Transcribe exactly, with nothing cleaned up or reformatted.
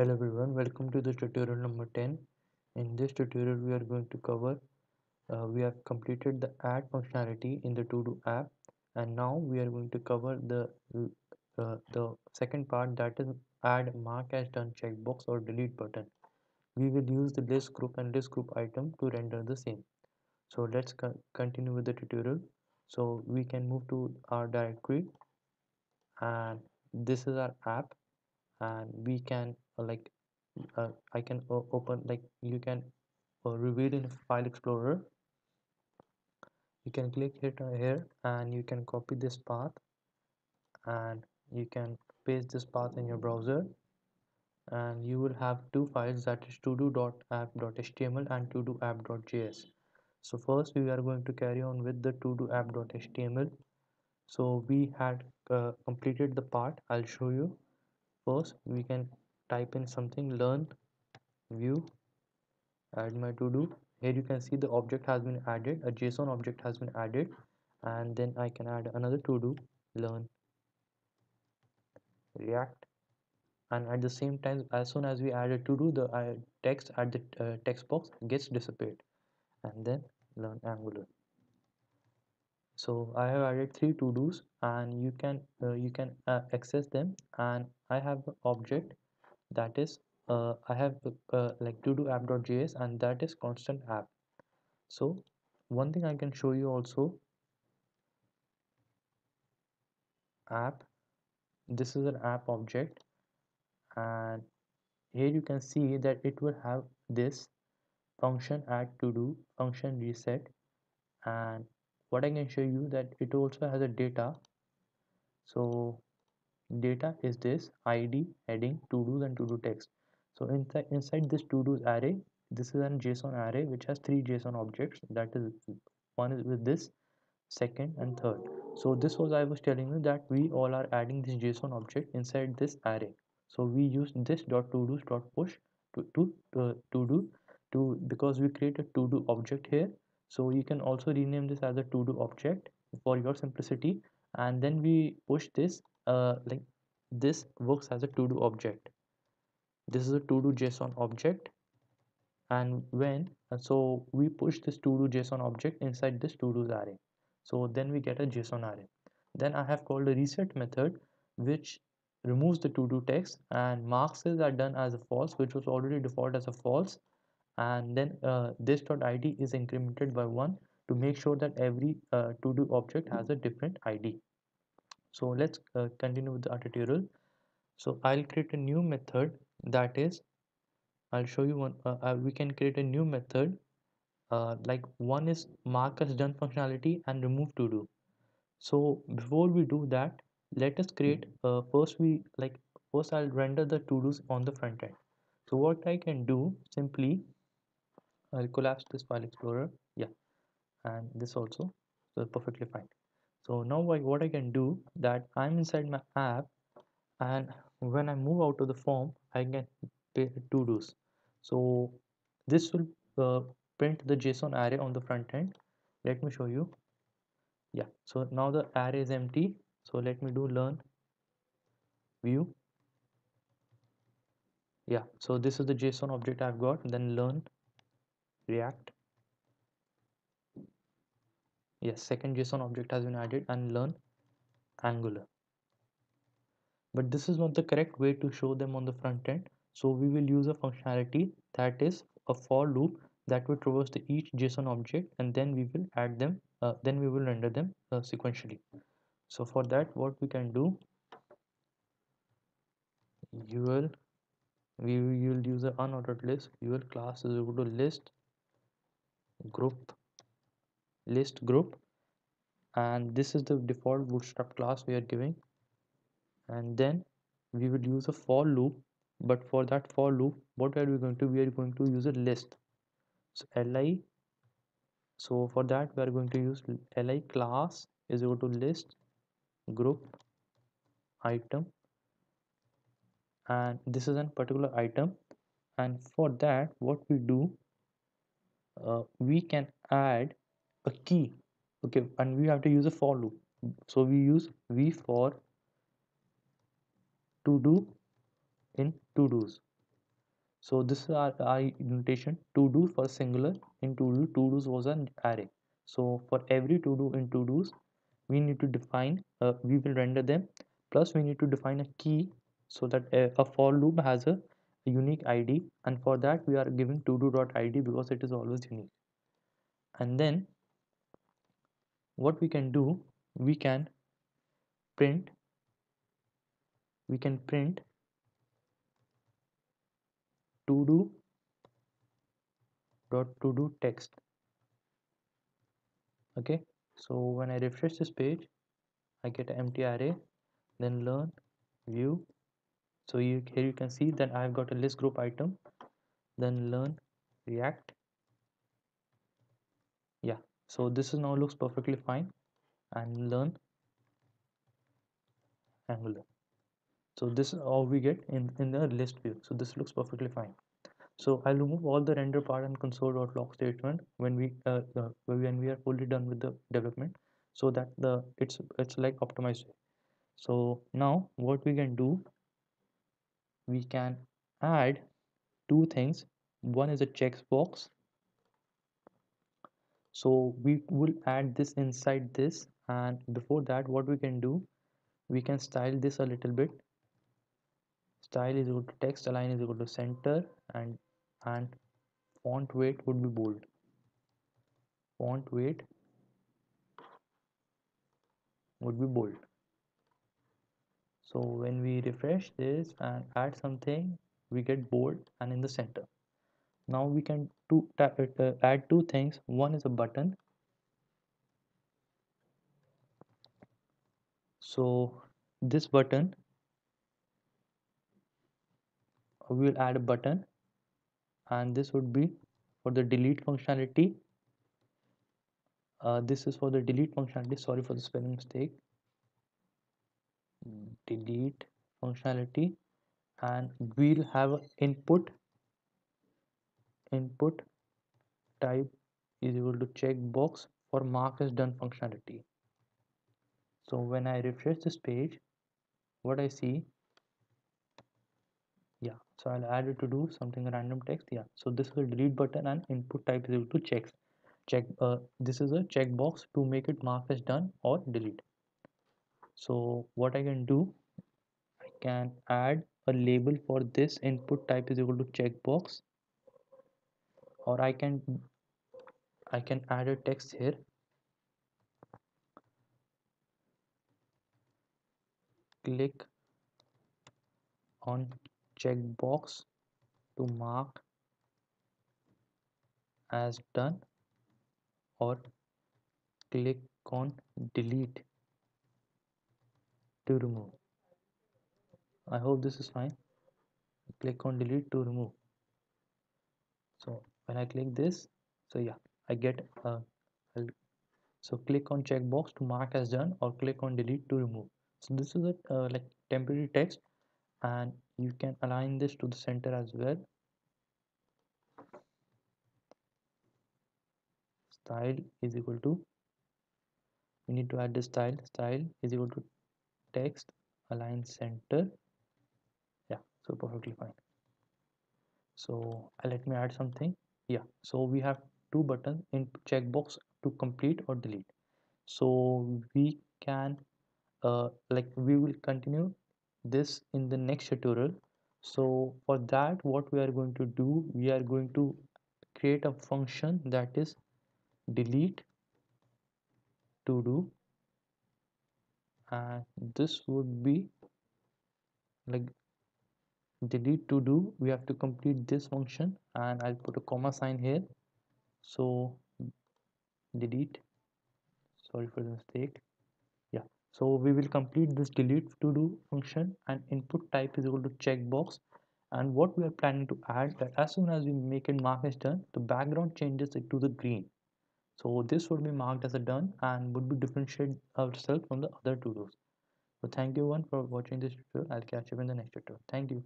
Hello everyone, welcome to the tutorial number ten. In this tutorial we are going to cover uh, we have completed the add functionality in the to-do app, and now we are going to cover the uh, the second part, that is add mark as done checkbox or delete button. We will use the list group and list group item to render the same. So let's co continue with the tutorial. So we can move to our directory, and this is our app, and we can uh, like uh, I can uh, open like you can uh, reveal in file explorer. You can click here, here and you can copy this path, and you can paste this path in your browser, and you will have two files, that is todo.app.html and todo.app.js. So first we are going to carry on with the todo.app.html. So we had uh, completed the part. I'll show you. First we can type in something, learn view, add my to do. Here you can see the object has been added, a JSON object has been added, and then I can add another to do, learn React, and at the same time, as soon as we add a to do, the uh, text at the uh, text box gets disappeared, and then learn Angular. So I have added three to do's, and you can uh, you can uh, access them, and I have the object that is uh, I have uh, like to do app.js, and that is constant app. So one thing I can show you also, app, this is an app object, and here you can see that it will have this function add to do, function reset, and what I can show you that it also has a data. So data is this I D, heading, to do's and to do text. So inside inside this to do's array, this is an JSON array which has three JSON objects, that is one is with this, second and third. So this was I was telling you that we all are adding this JSON object inside this array. So we use this dot to do's dot push to to uh, to do to because we create a to do object here. So you can also rename this as a to-do object for your simplicity, and then we push this uh, like this works as a to-do object. This is a to-do JSON object, and when and so we push this to-do JSON object inside this to-do's array. So then we get a JSON array. Then I have called a reset method which removes the to-do text, and marks are done as a false, which was already default as a false. And then uh, this dot I D is incremented by one to make sure that every uh, to do object has a different I D. So let's uh, continue with the tutorial. So I'll create a new method, that is I'll show you one. Uh, uh, we can create a new method uh, like one is mark as done functionality and remove to do. So before we do that, let us create uh, first we like first I'll render the to do's on the front end. So what I can do simply, I'll collapse this file explorer, yeah, and this also, so perfectly fine. So now I, what I can do that I'm inside my app, and when I move out of the form, I can pay to do's. So this will uh, print the JSON array on the front end. Let me show you. Yeah, so now the array is empty. So let me do learn view. Yeah, so this is the JSON object I've got, then learn React. Yes, second JSON object has been added, and learn Angular. But this is not the correct way to show them on the front end. So we will use a functionality that is a for loop that will traverse the each JSON object, and then we will add them, uh, then we will render them uh, sequentially. So for that, what we can do, you will we will use the unordered list. Your class is equal to list group list group and this is the default Bootstrap class we are giving, and then we will use a for loop. But for that for loop, what are we going to we are going to use a list, so li. So for that we are going to use li class is equal to list group item, and this is a particular item. And for that, what we do, uh, we can add a key, okay, and we have to use a for loop. So we use v for to do in to do's. So this is our, our notation. To do for singular in to do, to do's was an array. So for every to do in to do's, we need to define, uh, we will render them, plus we need to define a key so that a, a for loop has a, a unique I D, and for that we are giving to do dot I D because it is always unique. And then what we can do, we can print, we can print to do dot to do text. Okay, so when I refresh this page, I get an empty array. Then learn view. So you, here you can see that I've got a list group item. Then learn React. Yeah, so this is now looks perfectly fine. And learn Angular. So this is all we get in, in the list view. So this looks perfectly fine. So I'll remove all the render part and console.log statement when we uh, uh, when we are fully done with the development, so that the it's it's like optimized. So now what we can do, we can add two things. One is a checkbox. So we will add this inside this, and before that, what we can do, we can style this a little bit. Style is equal to text, align is equal to center, and and font weight would be bold. Font weight would be bold. So when we refresh this and add something, we get bold and in the center. Now we can to add two things. One is a button. So this button, we will add a button, and this would be for the delete functionality. Uh, this is for the delete functionality. Sorry for the spelling mistake. Delete functionality, and we'll have an input. Input type is equal to checkbox for mark as done functionality. So when I refresh this page, what I see, yeah, so I'll add it to do something random text. Yeah, so this is a delete button, and input type is equal to checks. Check. Uh, this is a checkbox to make it mark as done or delete. So what I can do, I can add a label for this input type is equal to checkbox, or I can I can add a text here. Click on checkbox to mark as done, or click on delete to remove. I hope this is fine. Click on delete to remove. So when I click this, so yeah, I get uh, so click on checkbox to mark as done, or click on delete to remove. So this is a uh, like temporary text, and you can align this to the center as well. Style is equal to, we need to add the style. Style is equal to text, align center. Yeah, so perfectly fine. So uh, let me add something. Yeah, so we have two buttons in checkbox to complete or delete. So we can uh, like we will continue this in the next tutorial. So for that, what we are going to do, we are going to create a function that is delete to do, and this would be like delete to do. We have to complete this function, and I'll put a comma sign here. So delete, sorry for the mistake. Yeah, so we will complete this delete to do function, and input type is equal to checkbox. And what we are planning to add, that as soon as we make it mark as done, the background changes it to the green. So this would be marked as a done, and would be differentiate ourselves from the other to do's. So thank you everyone for watching this tutorial. I'll catch you in the next tutorial. Thank you.